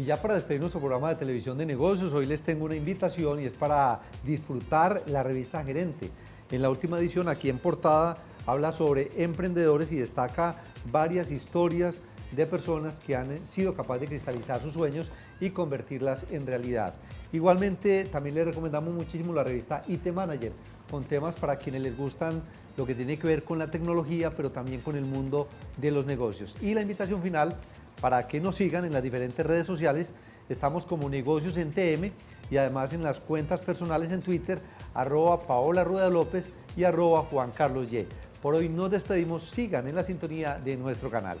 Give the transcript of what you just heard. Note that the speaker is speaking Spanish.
Y ya para despedir nuestro programa de televisión de negocios, hoy les tengo una invitación y es para disfrutar la revista Gerente. En la última edición, aquí en portada, habla sobre emprendedores y destaca varias historias de personas que han sido capaces de cristalizar sus sueños y convertirlas en realidad. Igualmente, también les recomendamos muchísimo la revista IT Manager, con temas para quienes les gustan lo que tiene que ver con la tecnología, pero también con el mundo de los negocios. Y la invitación final para que nos sigan en las diferentes redes sociales. Estamos como Negocios en TM y además en las cuentas personales en Twitter, @PaolaRuedaLópez y @JuanCarlosY. Por hoy nos despedimos, sigan en la sintonía de nuestro canal.